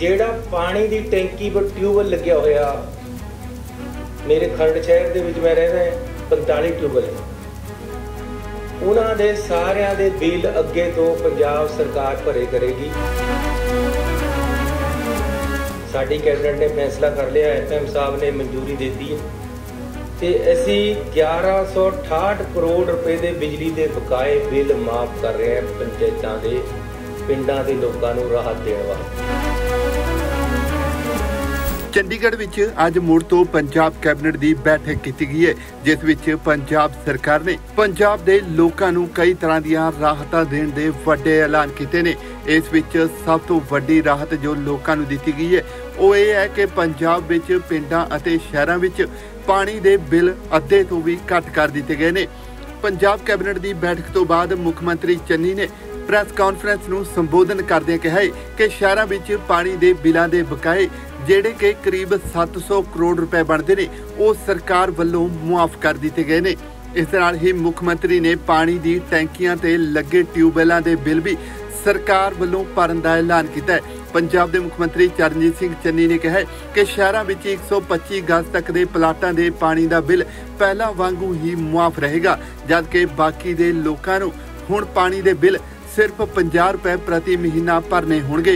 ਜਿਹੜਾ ਪਾਣੀ ਦੀ ਟੈਂਕੀ ਪਰ ਟਿਊਬਲ ਲੱਗਿਆ ਹੋਇਆ ਮੇਰੇ ਖਰੜ ਸ਼ਹਿਰ ਦੇ ਵਿੱਚ ਮੈਂ ਰਹਿੰਦਾ 45 ਟਿਊਬਲ है ਉਹਨਾਂ ਦੇ ਸਾਰਿਆਂ ਦੇ ਬਿੱਲ ਅੱਗੇ ਤੋਂ ਪੰਜਾਬ ਸਰਕਾਰ ਭਰੇ ਕਰੇਗੀ। ਸਾਡੀ ਕੈਬਨਿਟ ਨੇ ਫੈਸਲਾ ਕਰ ਲਿਆ ਹੈ ਐਮਐਮ ਸਾਹਿਬ ਨੇ ਮਨਜ਼ੂਰੀ ਦੇ ਦਿੱਤੀ ਹੈ ਤੇ ਅਸੀਂ 1168 ਕਰੋੜ ਰੁਪਏ ਦੇ ਬਿਜਲੀ ਦੇ ਬਕਾਏ ਬਿੱਲ ਮਾਫ ਕਰ ਰਹੇ ਹਾਂ ਪੰਚਾਇਤਾਂ ਦੇ ਪਿੰਡਾਂ ਦੇ ਲੋਕਾਂ ਨੂੰ ਰਾਹਤ ਦੇਣ ਵਾਸਤੇ। ਚੰਡੀਗੜ੍ਹ ਵਿੱਚ ਅੱਜ ਮੁੜ ਤੋਂ ਪੰਜਾਬ ਕੈਬਨਿਟ ਦੀ ਬੈਠਕ ਕੀਤੀ ਗਈ ਹੈ ਜਿਸ ਵਿੱਚ ਪੰਜਾਬ ਸਰਕਾਰ ਨੇ ਪੰਜਾਬ ਦੇ ਲੋਕਾਂ ਨੂੰ ਕਈ ਤਰ੍ਹਾਂ ਦੀਆਂ ਰਾਹਤਾਂ ਦੇਣ ਦੇ ਵੱਡੇ ਐਲਾਨ ਕੀਤੇ ਨੇ। ਇਸ ਵਿੱਚ ਸਭ ਤੋਂ ਵੱਡੀ ਰਾਹਤ ਜੋ ਲੋਕਾਂ ਨੂੰ ਦਿੱਤੀ ਗਈ ਹੈ ਉਹ ਇਹ ਹੈ ਕਿ ਪੰਜਾਬ ਵਿੱਚ ਪਿੰਡਾਂ ਅਤੇ ਸ਼ਹਿਰਾਂ ਵਿੱਚ ਪਾਣੀ ਦੇ ਬਿੱਲ ਅੱਧੇ ਤੋਂ ਵੀ ਘੱਟ ਕਰ ਦਿੱਤੇ ਗਏ ਨੇ। ਪੰਜਾਬ ਕੈਬਨਿਟ ਦੀ ਬੈਠਕ ਤੋਂ ਬਾਅਦ ਮੁੱਖ ਮੰਤਰੀ ਚੰਨੀ ਨੇ प्रेस कॉन्फ्रेंस नूं संबोधन करदे कहा कि शहरां विच पानी दे बिलां दे बकाए जिहड़े कि करीब 700 करोड़ रुपए बनदे ने वो सरकार वल्लों मुआफ कर दिते गए ने। इस नाल ही मुख मंत्री ने पानी दी टैंकियां ते लगे ट्यूबवैलां दे बिल भी सरकार वल्लों भरन दा ऐलान कीता है। पंजाब दे मुख मंत्री चरणजीत सिंह चन्नी ने कहा कि शहरां विच 125 गज तक दे प्लाटां दे पानी दा बिल पहलां वांगू ही मुआफ रहेगा जबकि बाकी दे लोकां नूं हुण पानी दे बिल सिर्फ 50 रुपए प्रति महीना भरने होंगे।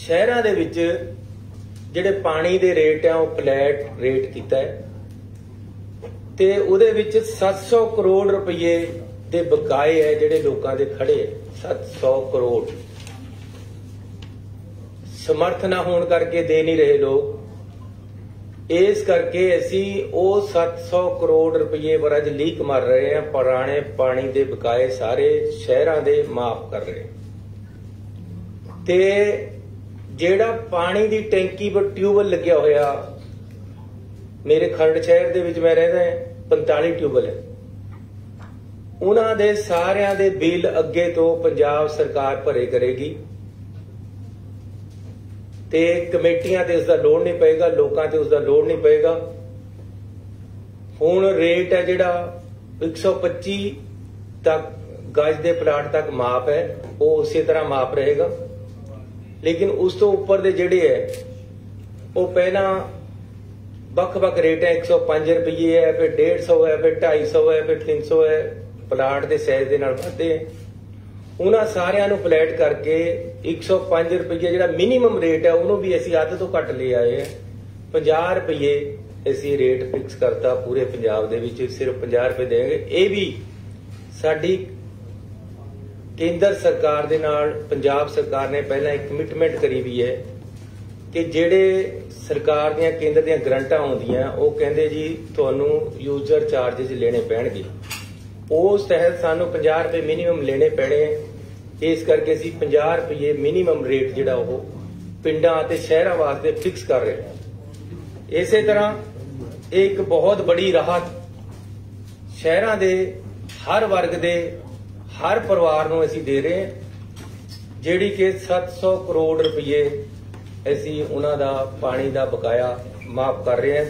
शहरां दे विच जिहड़े पानी दे रेट है वह फ्लैट रेट कीता है ते उहदे विच 700 करोड़ रुपये दे बकाए है जिहड़े लोकां दे खड़े 700 करोड़ समर्थ ना होण करके दे नहीं रहे लोग। इस करके असीं वह 700 करोड़ रुपये पर अज लीक मार रहे हैं। पुराने पानी के बकाए सारे शहरों के माफ कर रहे ते जेड़ा पानी की टैंकी पर ट्यूबवैल लग्या होया मेरे खरड़ शहर दे विच मैं रहता 45 ट्यूबवैल है उन्हां दे सारिआं दे बिल अगे तो पंजाब सरकार भरे करेगी ते कमेटियां ते उसका लोड नहीं पेगा लोकां ते उसका लोड नहीं पेगा। ਹੁਣ रेट है जिहड़ा 125 तक गज के प्लाट तक माप है वो उसी तरह माप रहेगा लेकिन उस तो उपर दे जिहड़े है वो पहला बख-बख रेट है 105 रुपये है फिर 150 है फिर 250 है फिर 300 है प्लाट के साइज के नाल वधदे उन्हां सारिआं नूं फ्लैट करके 105 रुपये जिहड़ा मिनीमम रेट है उन्होंने भी असीं अध तो घट ले आए हैं 50 रुपये ਅਸੀਂ ਰੇਟ ਫਿਕਸ ਕਰਤਾ ਪੂਰੇ ਪੰਜਾਬ ਦੇ ਵਿੱਚ ਸਿਰਫ 50 ਰੁਪਏ ਦੇਣਗੇ। ਇਹ ਵੀ ਸਾਡੀ ਕੇਂਦਰ ਸਰਕਾਰ ਦੇ ਨਾਲ ਪੰਜਾਬ ਸਰਕਾਰ ਨੇ ਪਹਿਲਾਂ ਇੱਕ ਕਮਿਟਮੈਂਟ ਕਰੀ ਵੀ ਹੈ ਕਿ ਜਿਹੜੇ ਸਰਕਾਰ ਦੀਆਂ ਕੇਂਦਰ ਦੀਆਂ ਗਰੰਟਾਂ ਆਉਂਦੀਆਂ ਉਹ ਕਹਿੰਦੇ ਜੀ ਤੁਹਾਨੂੰ ਯੂਜ਼ਰ ਚਾਰਜਸ ਲੈਣੇ ਪੈਣਗੇ ਉਸ ਤਹਿਤ ਸਾਨੂੰ 50 ਰੁਪਏ ਮਿਨੀਮਮ ਲੈਣੇ ਪੈਣੇ। ਇਸ ਕਰਕੇ ਅਸੀਂ 50 ਰੁਪਏ ਮਿਨੀਮਮ ਰੇਟ ਜਿਹੜਾ ਉਹ ਪਿੰਡਾਂ ਅਤੇ ਸ਼ਹਿਰਾਂ ਵਾਸਤੇ ਫਿਕਸ ਕਰ ਰਹੇ ਹਾਂ। ਇਸੇ ਤਰ੍ਹਾਂ एक बहुत बड़ी राहत शहरां दे हर वर्ग दे हर परिवार नूं असीं दे रहे हैं जिहड़ी कि 700 करोड़ रुपये असीं उन्हां दा पानी दा बकाया माफ कर रहे हैं।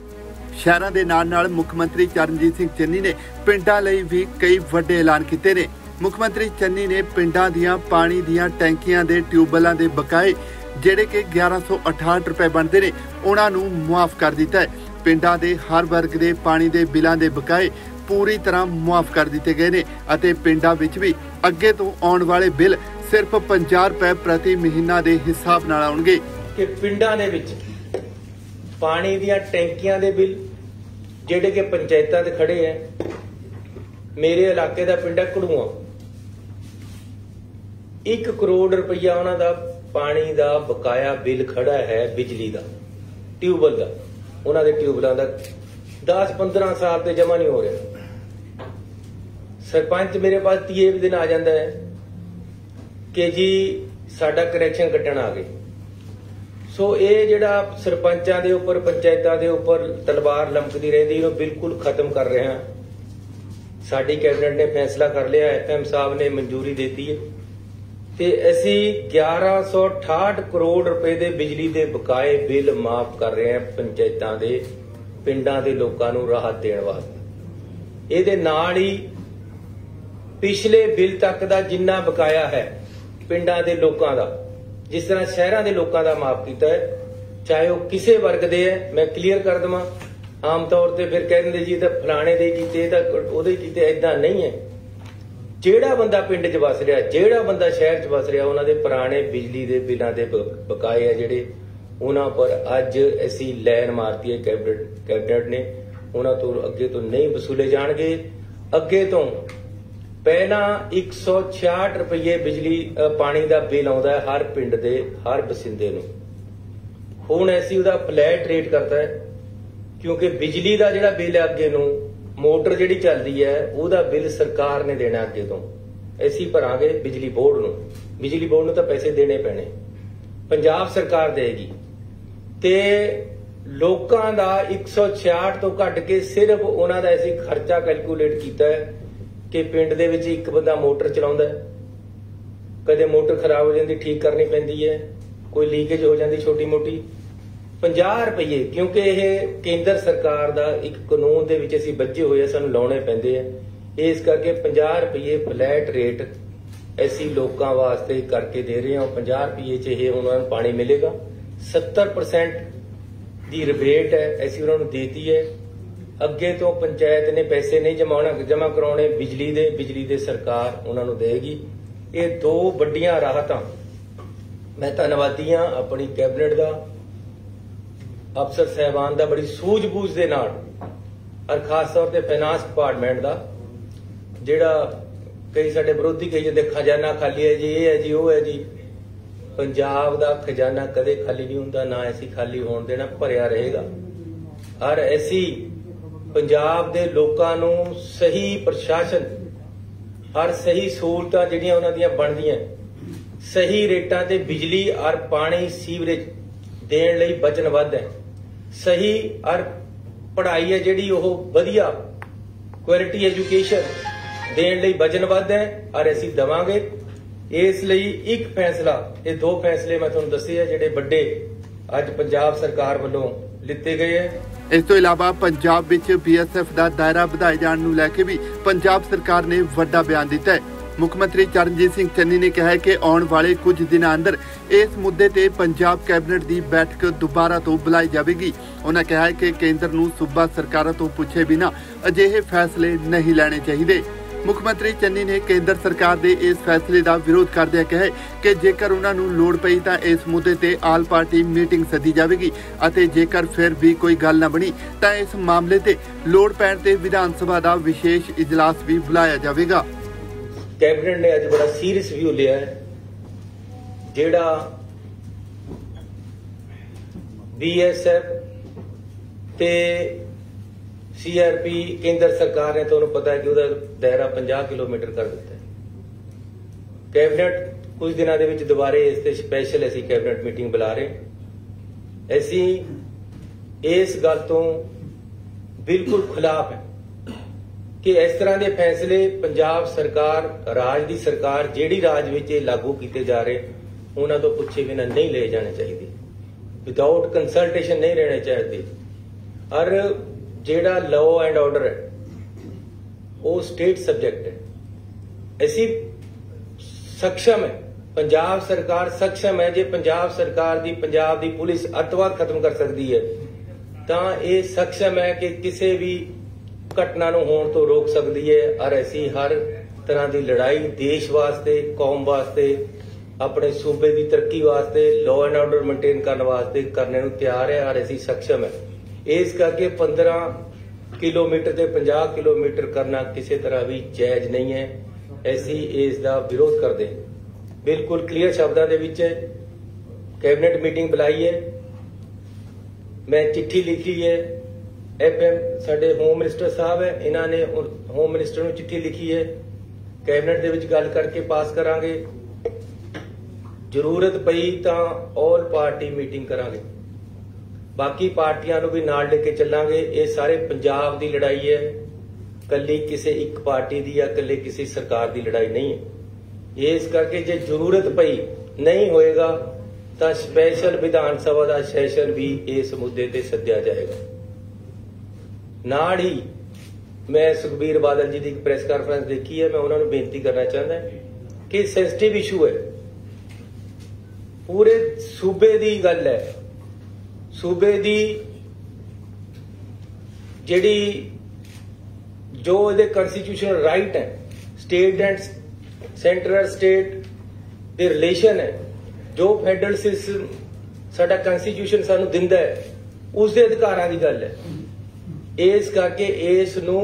शहरां दे नाल मुख मंत्री चरणजीत सिंह चन्नी ने पिंडां लई भी कई वड्डे ऐलान कीते ने। मुख मंत्री चन्नी ने पिंडां दियां पानी दियां टैंकियां दे ट्यूबवैलां दे बकाए ਜਿਹੜੇ ਕਿ 1168 ਰੁਪਏ ਬਣਦੇ ਨੇ ਉਹਨਾਂ ਨੂੰ ਮੁਆਫ ਕਰ ਦਿੱਤਾ ਹੈ। ਪਿੰਡਾਂ ਦੇ ਹਰ ਵਰਗ ਦੇ ਪਾਣੀ ਦੇ ਬਿੱਲਾਂ ਦੇ ਬਕਾਏ ਪੂਰੀ ਤਰ੍ਹਾਂ ਮੁਆਫ ਕਰ ਦਿੱਤੇ ਗਏ ਨੇ ਅਤੇ ਪਿੰਡਾਂ ਵਿੱਚ ਵੀ ਅੱਗੇ ਤੋਂ ਆਉਣ ਵਾਲੇ ਬਿੱਲ ਸਿਰਫ 50 ਰੁਪਏ ਪ੍ਰਤੀ ਮਹੀਨਾ ਦੇ ਹਿਸਾਬ ਨਾਲ ਆਉਣਗੇ ਕਿ ਪਿੰਡਾਂ ਦੇ ਵਿੱਚ ਪਾਣੀ ਦੀਆਂ ਟੈਂਕੀਆਂ ਦੇ ਬਿੱਲ ਜਿਹੜੇ ਕਿ ਪੰਚਾਇਤਾਂ ਦੇ ਖੜੇ ਹੈ। ਮੇਰੇ ਇਲਾਕੇ ਦਾ ਪਿੰਡ ਹੈ ਕੜੂਆ 1 ਕਰੋੜ ਰੁਪਈਆ ਉਹਨਾਂ ਦਾ पानी का बकाया बिल खड़ा है बिजली का ट्यूबवैल का उन्होंने ट्यूबवैलों का 10-15 साल से जमा नहीं हो रहा। सरपंच मेरे पास 30 दिन आ जाता है कि जी साडा कनैक्शन कट्टण आ गए सो ये जिहड़ा सरपंचां दे उपर पंचायतां दे उपर तलवार लमकदी रहिंदी ओ बिल्कुल खत्म कर रहे हैं। साडी कैबिनेट ने फैसला कर लिया है एमएम साहब ने मंजूरी दे दी है ते असी 1168 करोड़ रुपए दे बिजली दे बकाए बिल माफ कर रहे हैं पंचायतां दे पिंडां दे लोकां नूं राहत देण वास्ते। इहदे नाल ही पिछले बिल तक दा जिन्ना बकाया है पिंडां दे लोकां दा जिस तरह शहरों के लोगों का माफ किया है, चाहे वह किसी वर्ग दे है, मैं क्लीयर कर देव। आम तौर पर फिर कह देंगे जी तो फलाने दे कीते, तो ओहदे कीते, इदां नहीं है। ਜਿਹੜਾ ਬੰਦਾ ਪਿੰਡ 'ਚ ਵਸ ਰਿਹਾ, ਜਿਹੜਾ ਬੰਦਾ ਸ਼ਹਿਰ 'ਚ ਵਸ ਰਿਹਾ, ਉਹਨਾਂ ਦੇ ਪੁਰਾਣੇ ਬਿਜਲੀ ਦੇ ਬਿੱਲਾਂ ਦੇ ਬਕਾਏ ਆ ਜਿਹੜੇ, ਉਹਨਾਂ ਪਰ ਅੱਜ ਅਸੀਂ ਲੈਨ ਮਾਰਤੀ ਹੈ ਕੈਬਨਿਟ ਨੇ। ਉਹਨਾਂ ਤੋਂ ਅੱਗੇ ਤੋਂ ਨਹੀਂ ਵਸੂਲੇ ਜਾਣਗੇ। ਅੱਗੇ ਤੋਂ ਪਹਿਲਾਂ 166 ਰੁਪਏ ਬਿਜਲੀ ਪਾਣੀ ਦਾ ਬਿੱਲ ਆਉਂਦਾ ਹਰ ਪਿੰਡ ਦੇ ਹਰ ਬਸਿੰਦੇ ਨੂੰ। ਹੁਣ ਅਸੀਂ ਉਹਦਾ ਫਲੈਟ ਰੇਟ ਕਰਤਾ ਹੈ, ਕਿਉਂਕਿ ਬਿਜਲੀ ਦਾ ਜਿਹੜਾ ਬਿੱਲ ਹੈ ਅੱਗੇ ਨੂੰ मोटर जिहड़ी चलदी है उहदा बिल सरकार ने देना अगे तो ऐसी भरांगे। बिजली बोर्ड नू तां पैसे देने पैणे, पंजाब सरकार देगी। ते लोकां दा 166 तो घट के सिर्फ उहनां दा ऐसी खर्चा कैलकुलेट कीता है कि पिंड दे विच इक बंदा मोटर चलाउंदा है, कदे मोटर खराब हो जांदी ठीक करनी पैंदी है, कोई लीकेज हो जांदी छोटी मोटी 50 रुपये। क्योंकि यह केंद्र सरकार का एक कानून दे विच असीं बचे हुए सानूं लाने पैंदे है। इस करके 50 रुपये फ्लैट रेट ऐसी लोगों वास्ते करके दे रहे हैं। 50 रुपये च यह उन्होंने पानी मिलेगा। 70% की रिबेट है ऐसी उन्होंने देती है। अगे तो पंचायत ने पैसे नहीं जमा कराने, बिजली दे सरकार उन्होंने देगी। ये दो वड्डियां राहतां। मैं धन्नवादी हाँ अपनी कैबिनेट का, अफसर साहबान का, बड़ी सूझबूझ के नाल, और खास तौर पर फाइनांस डिपार्टमेंट का, जिहड़ा कई साडे विरोधी कही जांदे खजाना खाली है जी, ये है जी, वो है जी। पंजाब का खजाना कदे खाली नहीं हुंदा, ना ऐसी खाली होण देना, भरिया रहेगा। और ऐसी पंजाब के लोगों नूं सही प्रशासन और सही सहूलतां जिहड़ियां उन्हां दीयां बनदियां, सही रेटां ते बिजली और पानी सीवरेज देण लई वचनबद्ध है। सही और पढ़ाई है जिहड़ी ओह वधिया क्वालिटी एजुकेशन देण लई वचनबद्ध है और असीं देवांगे। इस लई एक फैसला, ये दो फैसले मैं तुहानूं दस्से है जिहड़े वड्डे अज पंजाब सरकार वल्लों लिते गए है। इस तो इलावा पंजाब विच बीएसएफ दा दायरा वधाए जाण नूं लैके भी पंजाब सरकार ने वड्डा बयान दिता है। मुख्यमंत्री चरणजीत सिंह चन्नी ने कहा है कि आने वाले कुछ दिनों अंदर इस मुद्दे ते पंजाब कैबिनेट की बैठक दोबारा तो बुलाई जाएगी। उन्होंने कहा है कि केंद्र नूं सूबा सरकारां तो पूछे बिना अजिहे फैसले नहीं लेने चाहिए। मुख्यमंत्री चन्नी ने केंद्र सरकार के इस फैसले का विरोध करदे कहा कि जेकर उन्होंने लोड़ पई तो इस मुद्दे ते आल पार्टी मीटिंग सदी जाएगी, और जेकर फिर भी कोई गल ना बनी तो इस मामले ते लोड़ पैण ते विधान सभा का विशेष इजलास भी बुलाया जाएगा। कैबिनेट ने आज बड़ा सीरियस व्यू लिया है। जेड़ा बीएसएफ ते सीआरपी केंद्र सरकार ने, तुहानूं पता है कि उहदा दायरा 50 किलोमीटर कर दिता है। कैबिनेट कुछ दिनों के विच दोबारे इस ते स्पैशल असीं कैबिनेट मीटिंग बुला रहे। असीं इस गल तों बिल्कुल खिलाफ है कि इस तरह के फैसले पंजाब सरकार, राज की सरकार, जिहड़ी राज विच लागू किए जा रहे, उन्हां तों पुछे बिना नहीं ले जाने चाहिए। विदाउट कंसल्टेशन नहीं रहने चाहिए। और जिहड़ा लॉ एंड ऑर्डर है वो स्टेट सबजैक्ट है। ऐसी सक्षम है पंजाब सरकार, सक्षम है। जे पंजाब सरकार दी, पंजाब दी पुलिस अतवाद खत्म कर सकती है तो ये सक्षम है कि किसी भी घटना नूं होण तों रोक सकदी है। और ऐसी हर तरह की लड़ाई देश वास्ते, कौम वास्ते, अपने सूबे की तरक्की वास्ते, लॉ एंड ऑर्डर मेनटेन करने वास्ते करने नूं तैयार है और ऐसी सक्षम है। इस करके 15 किलोमीटर से 50 किलोमीटर करना किसी तरह भी जायज नहीं है। ऐसी इसका विरोध करते बिल्कुल क्लीयर शब्दों के विच कैबिनेट मीटिंग बुलाई है। मैं चिट्ठी लिखी है, FM साडे होम मिनिस्टर साहब है, इन्होंने होम मिनिस्टर नूं चिट्ठी लिखी है। कैबिनेट दे विच गल करके पास करांगे। जरूरत पई तां ऑल पार्टी मीटिंग करांगे, बाकी पार्टियां नूं भी नाल लेके चलांगे। ये सारे पंजाब की लड़ाई है, कल्ली किसी एक पार्टी की या कल्ले किसी सरकार की लड़ाई नहीं है। इस करके जे जरूरत पई नहीं होएगा तां स्पैशल विधान सभा का सैशन भी इस मुद्दे ते सद्या जाएगा। नाल ही मैं सुखबीर बादल जी की एक प्रेस कानफ्रेंस देखी है, मैं उन्होंने बेनती करना चाहता कि सेंसिटिव इशू है, पूरे सूबे की गल है, सूबे की जिहड़ी जो इहदे कॉन्स्टिट्यूशनल राइट है, स्टेट एंड सेंट्रल स्टेट दे रिलेशन है, जो फैडरल सिस्टम साडा कॉन्स्टिट्यूशन सानू दिंदा है उस दे अधिकारां दी गल है। इस करके इस नू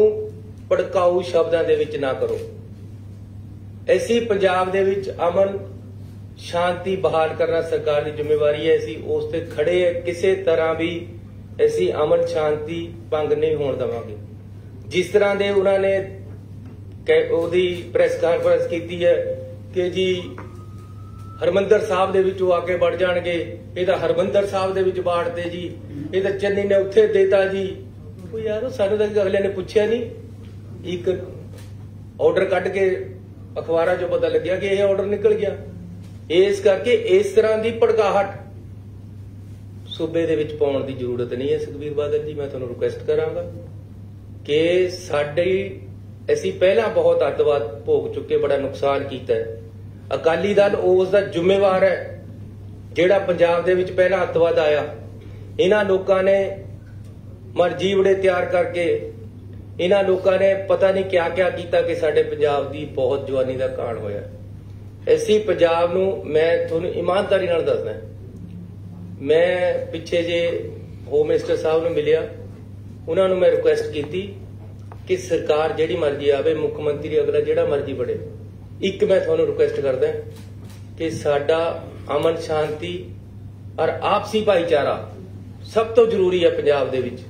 भड़काऊ शब्दां दे विच ना करो। ऐसी पंजाब दे विच अमन शांति बहाल करना सरकार की जिम्मेवारी है। ऐसी उस ते खड़े है, किसी तरह भी ऐसी अमन शांति भंग नहीं होने देवांगे। जिस तरह दे उन्होंने प्रेस कॉन्फ्रेंस की है कि जी हरमंदर साहब दे विच आके बढ़ जाएंगे, ये तो हरमंदर साहब दे विच बाड़ते जी, ये तो चन्नी ने उत्थे देता जी। कोई यार सानू तो अगले ने पूछा नहीं, एक ऑर्डर कट के अखबारों चो पता लग्या कि यह ऑर्डर निकल गया। इस करके इस तरह की भड़काहट सूबे दे विच पाउण दी जरूरत नहीं है। सुखबीर बादल जी, मैं तुहानू रिक्वेस्ट करांगा कि साडी ऐसी पहला बहुत अत्तवाद भोग चुके, बड़ा नुकसान किया है। अकाली दल उसका जिम्मेवार है जिहड़ा पंजाब दे विच पहला अत्तवाद आया। इन्हां लोकां ने मरजीवड़े तैयार करके इन्हां लोकां ने पता नहीं क्या क्या किया कि साडे पंजाब दी बहुत जवानी दा कांड होया। ऐसी पंजाब नूं मैं तुहानू ईमानदारी नाल दसदा, मैं पिछे जे होम मिनिस्टर साहब नूं मिलिया, उन्हां नूं मैं रिक्वेस्ट कीती कि सरकार जिहड़ी मर्जी आवे, मुख्यमंत्री अगला जिहड़ा मर्जी बने, एक मैं तुहानू रिक्वेस्ट करदा कि साडा अमन शांति और आपसी भाईचारा सब तो जरूरी है। पंजाब दे विच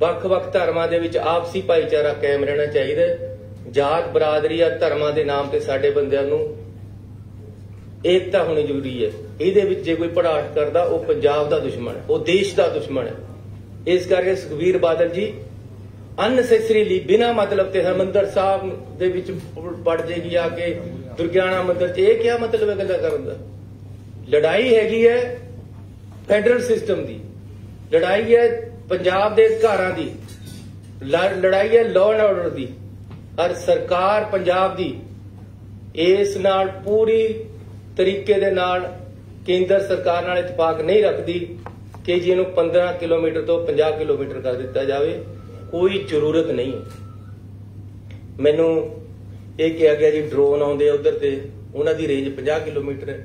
ਵੱਖ-ਵੱਖ ਧਰਮਾਂ ਦੇ ਵਿੱਚ आपसी भाईचारा कायम रहना चाहिए। जात बरादरी और धर्मां के नाम से साडे बंदिਆਂ ਨੂੰ एकता होनी जरूरी है। ਇਹਦੇ ਵਿੱਚ ਜੇ कोई ਭੜਾਟ करता वो पंजाब का दुश्मन है, वो देश का दुश्मन है। इस करके सुखबीर बादल जी अनसैसरीली बिना मतलब से हरमंदर साहब दे विच पड़ जाएगी आके दुर्गियाना मंदिर, यह क्या मतलब है गल्लां करन दा? लड़ाई हैगी है फैडरल सिस्टम की, लड़ाई है पंजाब के अधिकारां की, लड़ाई है लॉ एंड ऑर्डर की। और सरकार पंजाब की इस नाल पूरी तरीके दे नाल केंद्र सरकार नाल इतफाक नहीं रखती कि जी इहनूं 15 किलोमीटर तो 50 किलोमीटर कर दिता जाए, कोई जरूरत नहीं है। मैनूं यह कहा गया जी ड्रोन आउंदे उधर ते, उहनां दी रेंज 50 किलोमीटर है,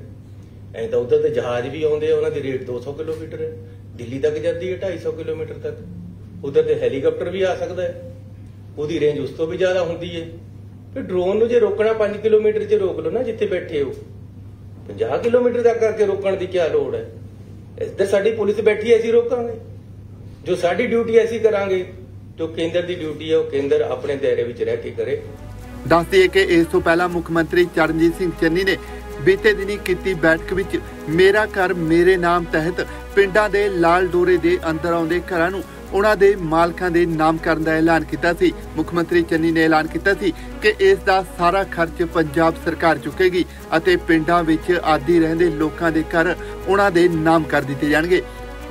ऐं तां उधर ते जहाज भी आउंदे उहनां दी रेंज 200 किलोमीटर है, दिल्ली तक जाती है 250 किलोमीटर तक। उधर तो हैलीकॉप्टर भी आ सकता है, उसकी रेंज उस तो भी ज्यादा होती है। फिर ड्रोन को जो रोकना 5 किलोमीटर च रोक लो ना, जिथे बैठे हो 50 किलोमीटर तक करके रोकने की क्या लोड़ है? इधर साडी पुलिस बैठी है, ऐसी रोकांगे जो साडी ड्यूटी ऐसी करांगे, जो केंद्र की ड्यूटी है वो केंद्र अपने दायरे में रह के करे। दस दिए कि इस तो पहला मुख्यमंत्री चरणजीत सिंह चन्नी ने बीते दिनी की बैठक विच मेरा घर मेरे नाम तहत पिंडां दे लाल डोरे दे अंदर आउंदे घरां नूं उन्हां दे मालकां दे नाम करन दा ऐलान कीता सी। मुख्यमंत्री चन्नी ने ऐलान कीता सी कि इस दा सारा खर्च पंजाब सरकार चुकेगी अते पिंडां विच आदी रहंदे लोकां दे घर उन्हां दे नाम कर दित्ते जाणगे।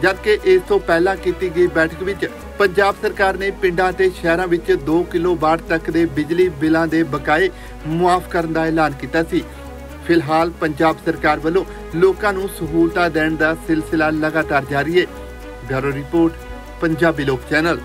जबकि इस तों पहलां कीती गई बैठक विच पंजाब सरकार ने पिंडां ते शहरां विच 2 किलोवाट तक दे बिजली बिलां दे बकाए मुआफ करन दा ऐलान कीता सी। फिलहाल पंजाब सरकार वालों लोगों को सहूलत देने का सिलसिला लगातार जारी है। ब्यूरो रिपोर्ट, पंजाबी लोक चैनल।